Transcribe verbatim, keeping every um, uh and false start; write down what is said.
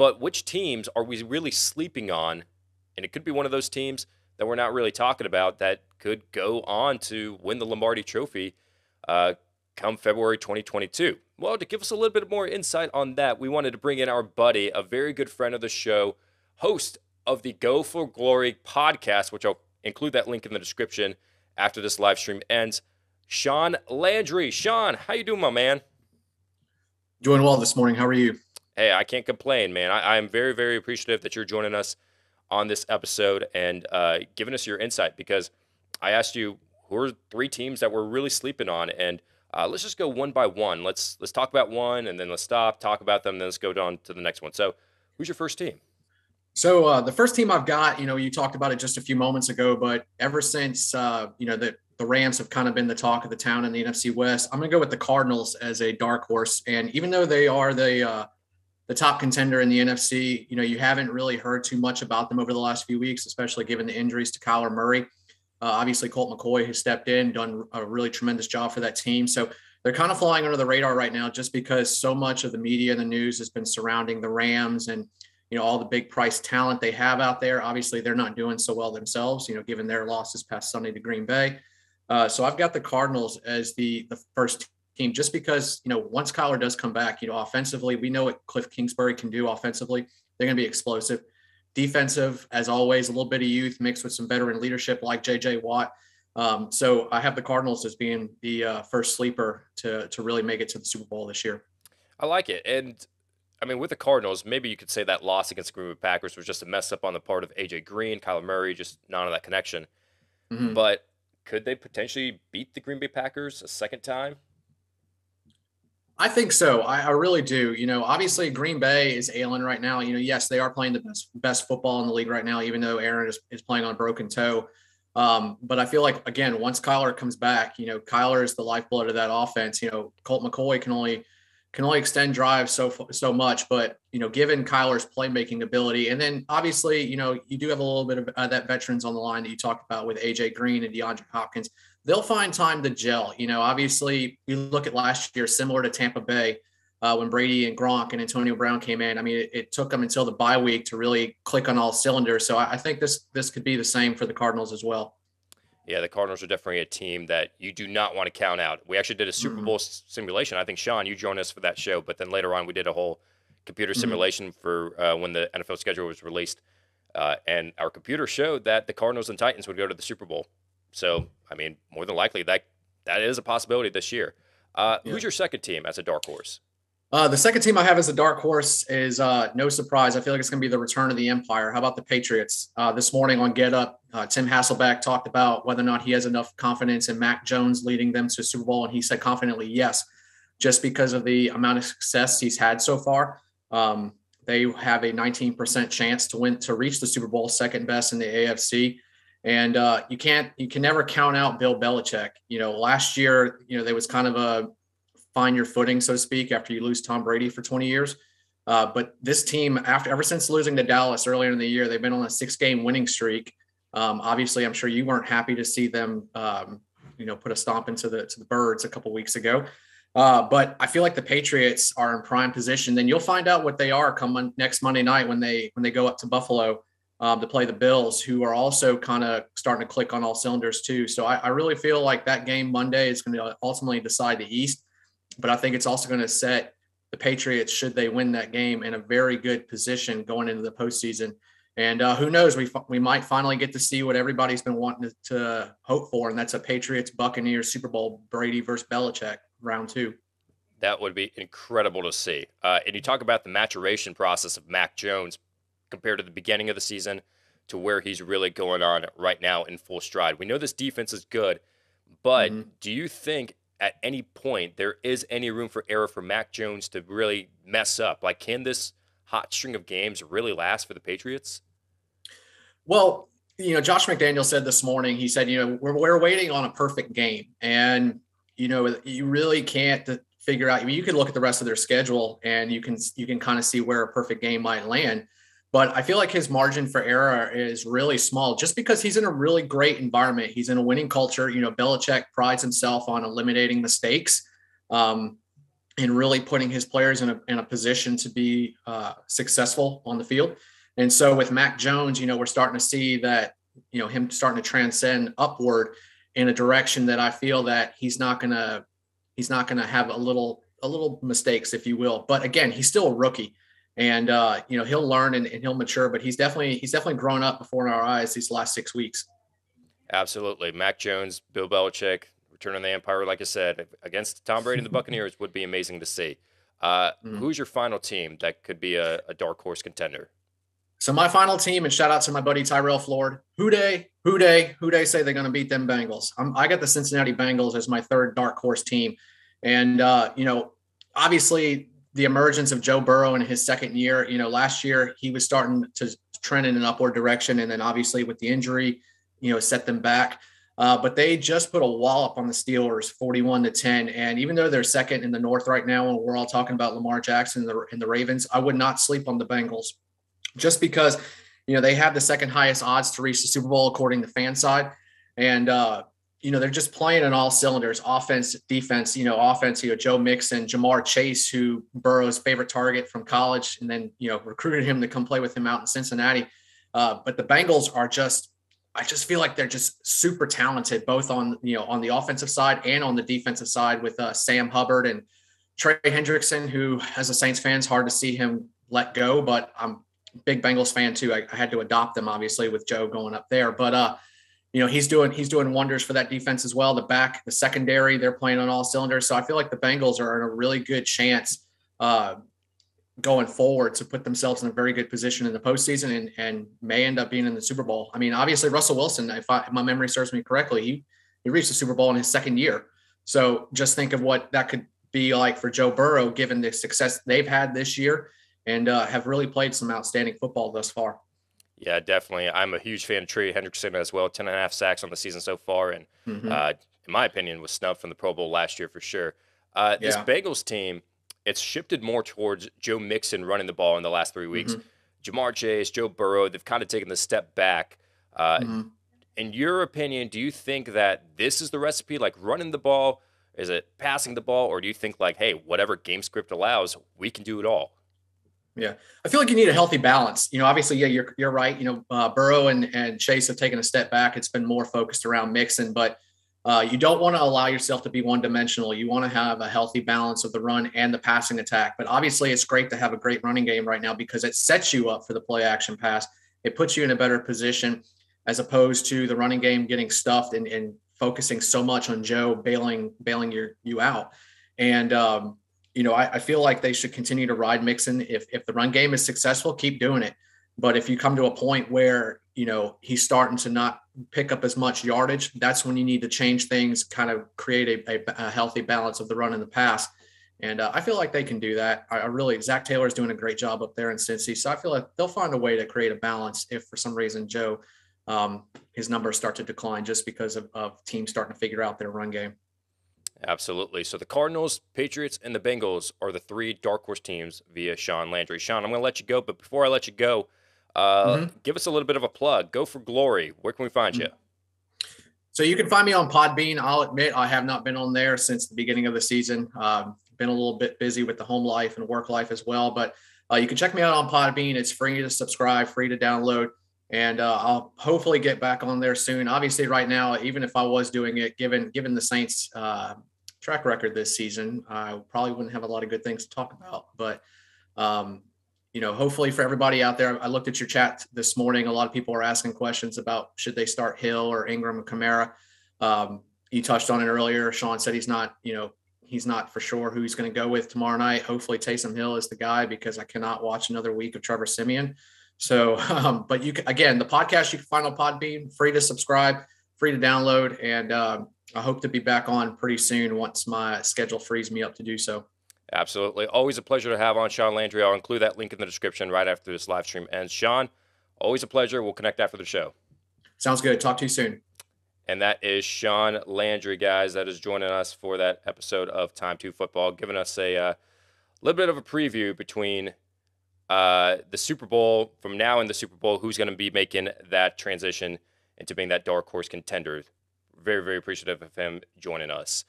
But which teams are we really sleeping on? And it could be one of those teams that we're not really talking about that could go on to win the Lombardi Trophy uh, come February twenty twenty-two. Well, to give us a little bit more insight on that, we wanted to bring in our buddy, a very good friend of the show, host of the Joaux four Glory podcast, which I'll include that link in the description after this live stream ends, Sean Landry. Sean, how you doing, my man? Doing well this morning. How are you? Hey, I can't complain, man. I am very, very appreciative that you're joining us on this episode and uh, giving us your insight, because I asked you who are three teams that we're really sleeping on, and uh, let's just go one by one. Let's let's talk about one, and then let's stop, talk about them, and then let's go on to the next one. So who's your first team? So uh, the first team I've got, you know, you talked about it just a few moments ago, but ever since, uh, you know, the, the Rams have kind of been the talk of the town in the N F C West, I'm going to go with the Cardinals as a dark horse. And even though they are the uh, the top contender in the N F C, you know, you haven't really heard too much about them over the last few weeks, especially given the injuries to Kyler Murray. Uh, obviously, Colt McCoy has stepped in, done a really tremendous job for that team. So they're kind of flying under the radar right now just because so much of the media and the news has been surrounding the Rams and, you know, all the big price talent they have out there. Obviously, they're not doing so well themselves, you know, given their loss this past Sunday to Green Bay. Uh, so I've got the Cardinals as the, the first team, just because, you know, once Kyler does come back, you know, offensively, we know what Cliff Kingsbury can do offensively. They're going to be explosive. Defensive, as always, a little bit of youth mixed with some veteran leadership like J J. Watt. Um, so I have the Cardinals as being the uh, first sleeper to to really make it to the Super Bowl this year. I like it. And I mean, with the Cardinals, maybe you could say that loss against the Green Bay Packers was just a mess up on the part of A J. Green, Kyler Murray, just none of that connection. Mm-hmm. But could they potentially beat the Green Bay Packers a second time? I think so. I, I really do. You know, obviously Green Bay is ailing right now. You know, yes, they are playing the best best football in the league right now, even though Aaron is, is playing on a broken toe. Um, but I feel like, again, once Kyler comes back, you know, Kyler is the lifeblood of that offense. You know, Colt McCoy can only – can only extend drives so so much, but, you know, given Kyler's playmaking ability, and then obviously, you know, you do have a little bit of uh, that veterans on the line that you talked about with A J. Green and DeAndre Hopkins, they'll find time to gel. You know, obviously, you look at last year, similar to Tampa Bay, uh, when Brady and Gronk and Antonio Brown came in. I mean, it, it took them until the bye week to really click on all cylinders. So I, I think this this could be the same for the Cardinals as well. Yeah, the Cardinals are definitely a team that you do not want to count out. We actually did a Super Bowl mm-hmm. simulation. I think, Sean, you joined us for that show, but then later on we did a whole computer mm-hmm. simulation for uh, when the N F L schedule was released, uh, and our computer showed that the Cardinals and Titans would go to the Super Bowl. So, I mean, more than likely, that that is a possibility this year. Uh, yeah. Who's your second team as a dark horse? Uh, the second team I have as a dark horse is uh, no surprise. I feel like it's going to be the return of the empire. How about the Patriots? Uh, this morning on Get Up, uh, Tim Hasselbeck talked about whether or not he has enough confidence in Mac Jones leading them to a Super Bowl, and he said confidently yes, just because of the amount of success he's had so far. Um, they have a nineteen percent chance to win to reach the Super Bowl, second best in the A F C. And uh, you can't, you can never count out Bill Belichick. You know, last year, you know, there was kind of a find your footing, so to speak, after you lose Tom Brady for twenty years. Uh, but this team, after ever since losing to Dallas earlier in the year, they've been on a six-game winning streak. Um, obviously, I'm sure you weren't happy to see them, um, you know, put a stomp into the to the birds a couple weeks ago. Uh, but I feel like the Patriots are in prime position. Then you'll find out what they are come on next Monday night when they when they go up to Buffalo um, to play the Bills, who are also kind of starting to click on all cylinders too. So I, I really feel like that game Monday is going to ultimately decide the East. But I think it's also going to set the Patriots, should they win that game, in a very good position going into the postseason. And uh, who knows, we f- we might finally get to see what everybody's been wanting to, to hope for, and that's a Patriots-Buccaneers Super Bowl, Brady versus Belichick, round two. That would be incredible to see. Uh, and you talk about the maturation process of Mac Jones compared to the beginning of the season to where he's really going on right now in full stride. We know this defense is good, but mm-hmm. do you think at any point there is any room for error for Mac Jones to really mess up? Like, can this hot string of games really last for the Patriots? Well, you know, Josh McDaniel said this morning, he said, you know, we're, we're waiting on a perfect game. And, you know, you really can't figure out, I mean, you could look at the rest of their schedule and you can, you can kind of see where a perfect game might land. But I feel like his margin for error is really small just because he's in a really great environment. He's in a winning culture. You know, Belichick prides himself on eliminating mistakes. Um, and really putting his players in a, in a position to be uh, successful on the field. And so with Mac Jones, you know, we're starting to see that, you know, him starting to transcend upward in a direction that I feel that he's not going to, he's not going to have a little, a little mistakes, if you will. But again, he's still a rookie and, uh, you know, he'll learn and, and he'll mature, but he's definitely, he's definitely grown up before our eyes these last six weeks. Absolutely. Mac Jones, Bill Belichick, return on the empire, like I said, against Tom Brady and the Buccaneers would be amazing to see. Uh, mm-hmm. Who's your final team that could be a, a dark horse contender? So my final team, and shout out to my buddy Tyrell Floyd. Who day, who day, who day say they're going to beat them Bengals? I'm, I got the Cincinnati Bengals as my third dark horse team. And, uh, you know, obviously the emergence of Joe Burrow in his second year, you know, last year he was starting to trend in an upward direction. And then obviously with the injury, you know, set them back. Uh, but they just put a wallop on the Steelers, forty-one to ten. And even though they're second in the North right now, and we're all talking about Lamar Jackson and the, and the Ravens, I would not sleep on the Bengals just because, you know, they have the second highest odds to reach the Super Bowl, according to fan side. And, uh, you know, they're just playing in all cylinders, offense, defense, you know, offense, you know, Joe Mixon, Jamar Chase, who Burrow's favorite target from college, and then, you know, recruited him to come play with him out in Cincinnati. Uh, but the Bengals are just, I just feel like they're just super talented, both on, you know, on the offensive side and on the defensive side with uh, Sam Hubbard and Trey Hendrickson, who as a Saints fan, it's hard to see him let go, but I'm a big Bengals fan too. I, I had to adopt them obviously with Joe going up there, but uh, you know, he's doing, he's doing wonders for that defense as well. The back, the secondary, they're playing on all cylinders. So I feel like the Bengals are in a really good chance uh, going forward to put themselves in a very good position in the postseason and, and may end up being in the Super Bowl. I mean, obviously Russell Wilson, if, I, if my memory serves me correctly, he, he reached the Super Bowl in his second year. So just think of what that could be like for Joe Burrow, given the success they've had this year and uh, have really played some outstanding football thus far. Yeah, definitely. I'm a huge fan of Trey Hendrickson as well. Ten and a half sacks on the season so far. And mm-hmm. uh, in my opinion was snubbed from the Pro Bowl last year for sure. Uh, this yeah. Bengals team, it's shifted more towards Joe Mixon running the ball in the last three weeks. Mm-hmm. Jamar Chase, Joe Burrow, they've kind of taken the step back. Uh, mm-hmm. In your opinion, do you think that this is the recipe, like running the ball? Is it passing the ball? Or do you think like, hey, whatever game script allows, we can do it all? Yeah. I feel like you need a healthy balance. You know, obviously, yeah, you're, you're right. You know, uh, Burrow and, and Chase have taken a step back. It's been more focused around Mixon, but Uh, you don't want to allow yourself to be one-dimensional. You want to have a healthy balance of the run and the passing attack. But obviously, it's great to have a great running game right now because it sets you up for the play-action pass. It puts you in a better position as opposed to the running game getting stuffed and, and focusing so much on Joe bailing bailing your, you out. And, um, you know, I, I feel like they should continue to ride Mixon. If, if the run game is successful, keep doing it. But if you come to a point where, you know, he's starting to not pick up as much yardage, that's when you need to change things, kind of create a, a, a healthy balance of the run and the pass. And uh, I feel like they can do that. I, I really, Zach Taylor is doing a great job up there in Cincy. So I feel like they'll find a way to create a balance if for some reason, Joe, um, his numbers start to decline just because of, of teams starting to figure out their run game. Absolutely. So the Cardinals, Patriots, and the Bengals are the three dark horse teams via Sean Landry. Sean, I'm going to let you go, but before I let you go, Uh, mm-hmm. give us a little bit of a plug. Geaux for Glory. Where can we find mm-hmm. you? So you can find me on Podbean. I'll admit I have not been on there since the beginning of the season. Um, been a little bit busy with the home life and work life as well, but uh, you can check me out on Podbean. It's free to subscribe, free to download, and uh, I'll hopefully get back on there soon. Obviously, right now, even if I was doing it, given given the Saints' uh, track record this season, I probably wouldn't have a lot of good things to talk about. But um, you know, hopefully for everybody out there, I looked at your chat this morning. A lot of people are asking questions about should they start Hill or Ingram or Kamara. Um, you touched on it earlier. Sean said he's not, you know, he's not for sure who he's going to go with tomorrow night. Hopefully Taysom Hill is the guy because I cannot watch another week of Trevor Simeon. So, um, but you can, again, the podcast you can find on Podbean, free to subscribe, free to download. And um, I hope to be back on pretty soon once my schedule frees me up to do so. Absolutely. Always a pleasure to have on Sean Landry. I'll include that link in the description right after this live stream ends. Sean, always a pleasure. We'll connect after the show. Sounds good. Talk to you soon. And that is Sean Landry, guys, that is joining us for that episode of Time two Football, giving us a uh, little bit of a preview between uh, the Super Bowl, from now in the Super Bowl, who's going to be making that transition into being that dark horse contender. Very, very appreciative of him joining us.